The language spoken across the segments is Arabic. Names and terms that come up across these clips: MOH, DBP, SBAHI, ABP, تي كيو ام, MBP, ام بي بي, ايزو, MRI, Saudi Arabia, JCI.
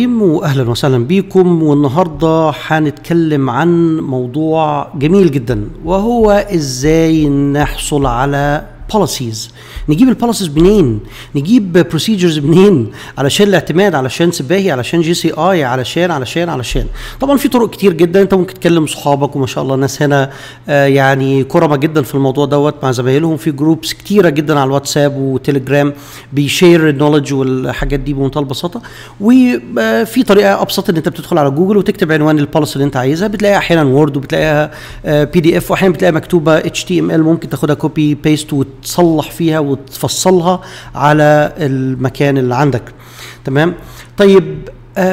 واهلا وسهلا بيكم. والنهارده هنتكلم عن موضوع جميل جدا، وهو ازاي نحصل على policies. نجيب البوليسيز منين؟ نجيب بروسيجرز منين؟ علشان الاعتماد، علشان سباهي، علشان جي سي اي، علشان طبعا في طرق كتير جدا. انت ممكن تكلم صحابك، وما شاء الله ناس هنا يعني كرمه جدا في الموضوع دوت مع زمايلهم، في جروبس كتيره جدا على الواتساب وتليجرام بيشير النولج والحاجات دي بمنتهى البساطه. وفي طريقه ابسط ان انت بتدخل على جوجل وتكتب عنوان البوليسي اللي انت عايزها، بتلاقيها احيانا وورد، وبتلاقيها بي دي اف، واحيانا بتلاقيها مكتوبه اتش تي ام ال، ممكن تاخدها كوبي بيست وتصلح فيها وتفصلها على المكان اللي عندك. تمام؟ طيب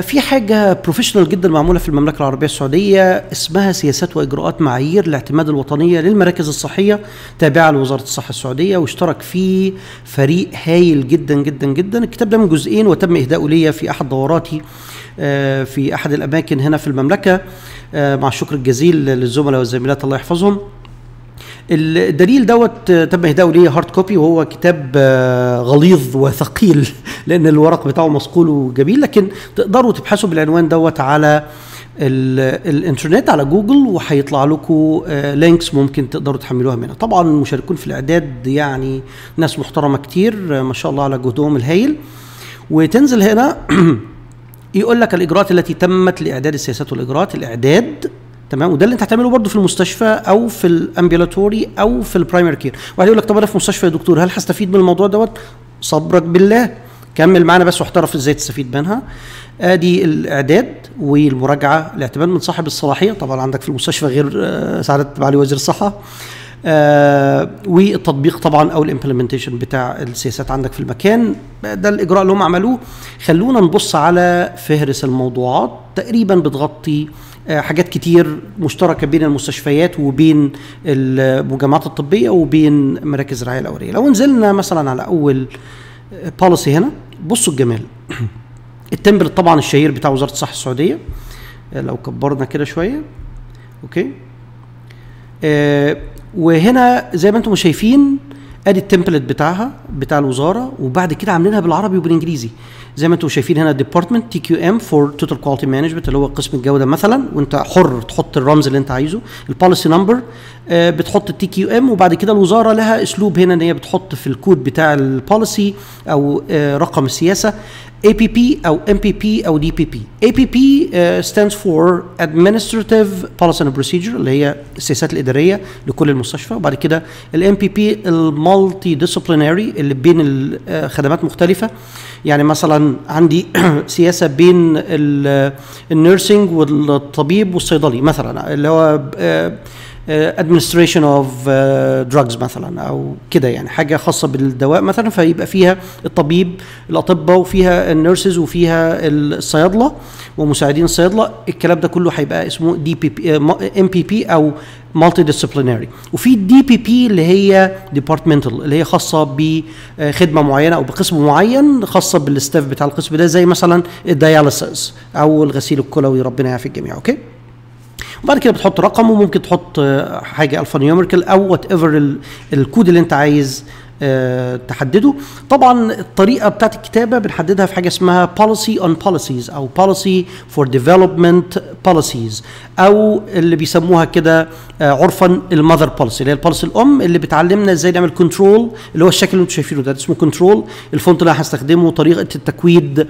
في حاجة بروفيشنال جدا معمولة في المملكة العربية السعودية اسمها سياسات وإجراءات معايير الاعتماد الوطنية للمراكز الصحية، تابعة لوزارة الصحة السعودية، واشترك فيه فريق هايل جدا جدا جدا. الكتاب ده من جزئين، وتم إهداؤه ليا في أحد دوراتي في أحد الأماكن هنا في المملكة، مع الشكر الجزيل للزملاء والزميلات الله يحفظهم. الدليل دوت تم اهداؤه ليا هارد كوبي، وهو كتاب غليظ وثقيل لان الورق بتاعه مصقول وجميل، لكن تقدروا تبحثوا بالعنوان دوت على الانترنت على جوجل، وهيطلع لكم لينكس ممكن تقدروا تحملوها منها. طبعا المشاركون في الاعداد يعني ناس محترمه كتير ما شاء الله على جهدهم الهائل. وتنزل هنا يقول لك الاجراءات التي تمت لاعداد السياسات والاجراءات، الاعداد تمام، وده اللي انت هتعمله برضه في المستشفى او في الامبيولاتوري او في البرايمري كير. واحد يقول لك طب انا في مستشفى يا دكتور، هل هستفيد من الموضوع دوت؟ صبرك بالله، كمل معانا بس واحترف ازاي تستفيد منها. ادي الاعداد والمراجعه، الاعتماد من صاحب الصلاحيه، طبعا عندك في المستشفى غير سعاده معالي وزير الصحه، والتطبيق طبعا او الامبلمنتيشن بتاع السياسات عندك في المكان. ده الاجراء اللي هم عملوه. خلونا نبص على فهرس الموضوعات، تقريبا بتغطي حاجات كتير مشتركه بين المستشفيات وبين المجمعات الطبيه وبين مراكز الرعايه الاوليه. لو نزلنا مثلا على اول بوليسي هنا، بصوا الجمال. التمبلت طبعا الشهير بتاع وزاره الصحه السعوديه، لو كبرنا كده شويه، اوكي. وهنا زي ما انتم شايفين ادي التمبلت بتاعها بتاع الوزاره، وبعد كده عاملينها بالعربي وبالانجليزي زي ما انتم شايفين هنا. ديبارتمنت تي كيو ام فور توتال كواليتي مانجمنت، اللي هو قسم الجوده مثلا، وانت حر تحط الرمز اللي انت عايزه. البوليسي نمبر بتحط التي كيو ام، وبعد كده الوزاره لها اسلوب هنا ان هي بتحط في الكود بتاع البوليسي او رقم السياسه اي بي بي او ام بي بي او دي بي بي. اي بي بي ستاندز فور ادمنستريتيف بوليسي اند بروسيجر، اللي هي السياسات الاداريه لكل المستشفى. وبعد كده الام بي بي المالتي ديسيبلينري، اللي بين خدمات مختلفه، يعني مثلا عندي سياسه بين النيرسينج والطبيب والصيدلي مثلا، اللي هو ادمنستريشن اوف دراجز مثلا او كده، يعني حاجه خاصه بالدواء مثلا، فيبقى فيها الطبيب، الاطباء، وفيها النيرسز، وفيها الصيادله ومساعدين الصيادله. الكلام ده كله هيبقى اسمه دي بي بي ام بي بي او مالتي ديسيبلينري. وفي دي بي بي اللي هي ديبارتمنتال، اللي هي خاصه بخدمه معينه او بقسم معين، خاصه بالستاف بتاع القسم ده، زي مثلا الدياليسيس او الغسيل الكلوي، ربنا يعافي الجميع. اوكي، وبعد كده بتحط رقم، وممكن تحط حاجه الفانيوميريكال او وات ايفر الكود اللي انت عايز تحدده. طبعا الطريقه بتاعت الكتابه بنحددها في حاجه اسمها policy on policies او policy for development policies، او اللي بيسموها كده عرفا المذر policy، اللي هي البوليسي الام، اللي بتعلمنا ازاي نعمل كنترول، اللي هو الشكل اللي انتم شايفينه ده اسمه كنترول. الفونت اللي هستخدمه، طريقه التكويد،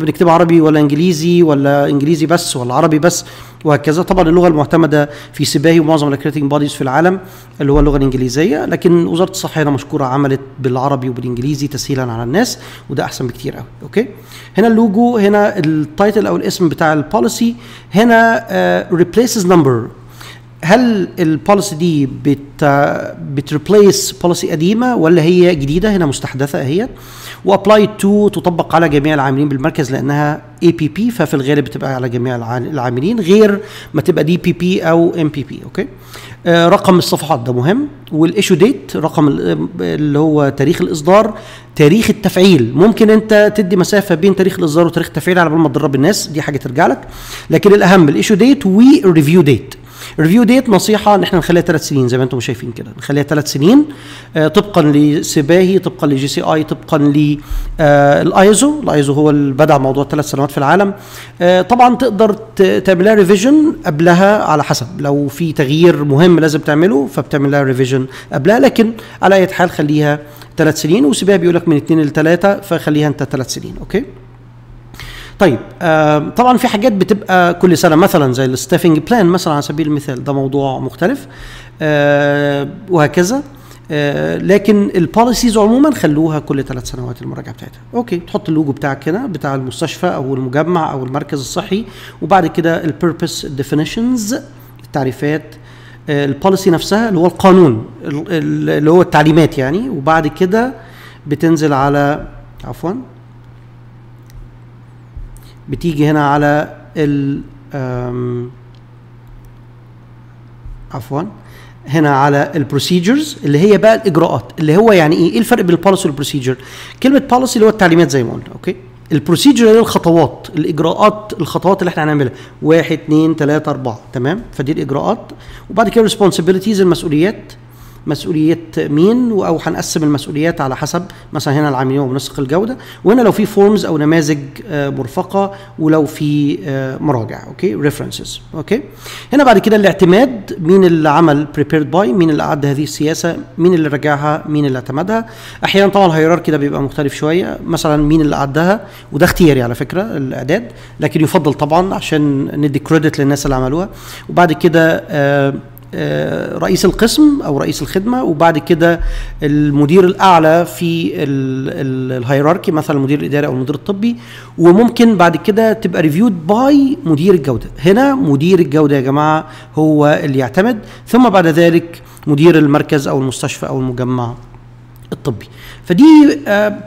بنكتبها عربي ولا انجليزي، ولا انجليزي بس ولا عربي بس، وهكذا. طبعا اللغه المعتمده في سباهي ومعظم الاكريتنج بوديز في العالم اللي هو اللغه الانجليزيه، لكن وزاره الصحه هنا مشكوره عملت بالعربي وبالانجليزي تسهيلا على الناس، وده احسن بكتير قوي. اوكي، هنا اللوجو، هنا التايتل او الاسم بتاع البوليسي، هنا ريبليسز نمبر. هل البوليسي دي بتريبليس بوليسي قديمه ولا هي جديده؟ هنا مستحدثه اهي. وابلاي تو تطبق على جميع العاملين بالمركز، لانها اي بي بي، ففي الغالب بتبقى على جميع العاملين، غير ما تبقى دي بي بي او ام بي بي. اوكي، رقم الصفحات ده مهم، والايشو ديت، رقم اللي هو تاريخ الاصدار، تاريخ التفعيل. ممكن انت تدي مسافه بين تاريخ الاصدار وتاريخ التفعيل على بال ما تدرب الناس، دي حاجه ترجع لك، لكن الاهم الايشو ديت والريفيو ديت. الريفيو ديت نصيحه ان احنا نخليها 3 سنين زي ما انتم شايفين كده، نخليها 3 سنين طبقا لسباهي، طبقا لجي سي اي، طبقا للايزو. الايزو هو اللي بدا موضوع 3 سنوات في العالم. طبعا تقدر تعملها ريفيجن قبلها على حسب، لو في تغيير مهم لازم تعمله فبتعملها ريفيجن قبلها، لكن على اي حال خليها 3 سنين، وسباهي بيقول لك من 2 ل 3، فخليها انت 3 سنين. اوكي طيب. طبعا في حاجات بتبقى كل سنه، مثلا زي الستافنج بلان مثلا على سبيل المثال، ده موضوع مختلف وهكذا. لكن البوليسيز عموما خلوها كل 3 سنوات المراجعه بتاعتها. اوكي، تحط اللوجو بتاعك هنا بتاع المستشفى او المجمع او المركز الصحي، وبعد كده البيربس ديفينيشنز، التعريفات، البوليسي نفسها اللي هو القانون اللي هو التعليمات يعني، وبعد كده بتنزل على بتيجي هنا على هنا على البروسيجرز اللي هي بقى الاجراءات، اللي هو يعني ايه الفرق بين البوليسي والبروسيجر. كلمه بوليسي اللي هو التعليمات زي ما قلنا، اوكي. البروسيجر اللي هي الخطوات، الاجراءات، الخطوات اللي احنا هنعملها 1 2 3 4، تمام، فدي الاجراءات. وبعد كده الريسبونسبيلتيز، المسؤوليات، مسؤولية مين، او هنقسم المسؤوليات على حسب، مثلا هنا العاملين ومنسق الجوده، وهنا لو في فورمز او نماذج مرفقه، ولو في مراجع، اوكي، ريفرنسز. اوكي، هنا بعد كده الاعتماد، مين اللي عمل بريبيرد باي، مين اللي اعد هذه السياسه، مين اللي راجعها، مين اللي اعتمدها. احيانا طبعا الهيراركي ده بيبقى مختلف شويه، مثلا مين اللي اعدها، وده اختياري على فكره الاعداد، لكن يفضل طبعا عشان ندي كريدت للناس اللي عملوها. وبعد كده رئيس القسم او رئيس الخدمه، وبعد كده المدير الاعلى في الهيراركي، مثلا المدير الاداري او المدير الطبي، وممكن بعد كده تبقى ريفيود باي مدير الجوده. هنا مدير الجوده يا جماعه هو اللي يعتمد، ثم بعد ذلك مدير المركز او المستشفى او المجمع الطبي. فدي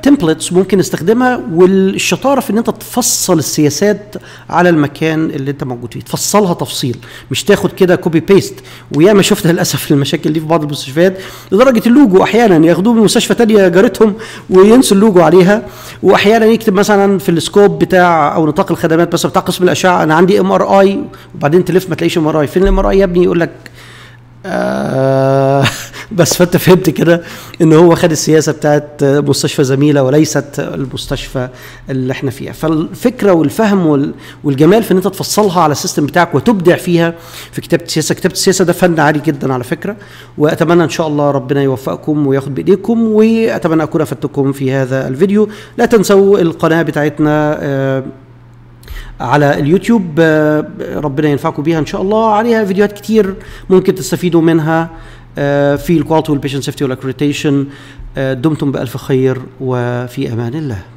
تمبلتس ممكن نستخدمها، والشطاره في ان انت تفصل السياسات على المكان اللي انت موجود فيه، تفصلها تفصيل، مش تاخد كده كوبي بيست. وياما شفت للاسف المشاكل دي في بعض المستشفيات، لدرجه اللوجو احيانا ياخدوه من مستشفى ثانيه جارتهم وينسوا اللوجو عليها، واحيانا يكتب مثلا في السكوب بتاع او نطاق الخدمات بس بتاع قسم الاشعه انا عندي MRI، وبعدين تلف ما تلاقيش MRI. فين الMRI يا ابني؟ يقول لك بس. فانت فهمت كده ان هو خد السياسه بتاعت مستشفى زميله وليست المستشفى اللي احنا فيها. فالفكره والفهم والجمال في ان انت تفصلها على السيستم بتاعك وتبدع فيها في كتابه السياسه. كتابه السياسه ده فن عالي جدا على فكره، واتمنى ان شاء الله ربنا يوفقكم وياخد بايديكم، واتمنى اكون افدتكم في هذا الفيديو. لا تنسوا القناه بتاعتنا على اليوتيوب، ربنا ينفعكم بيها ان شاء الله، عليها فيديوهات كتير ممكن تستفيدوا منها في الكواليتي والبيشنت سيفتي والاكريديتيشن. دمتم بألف خير وفي امان الله.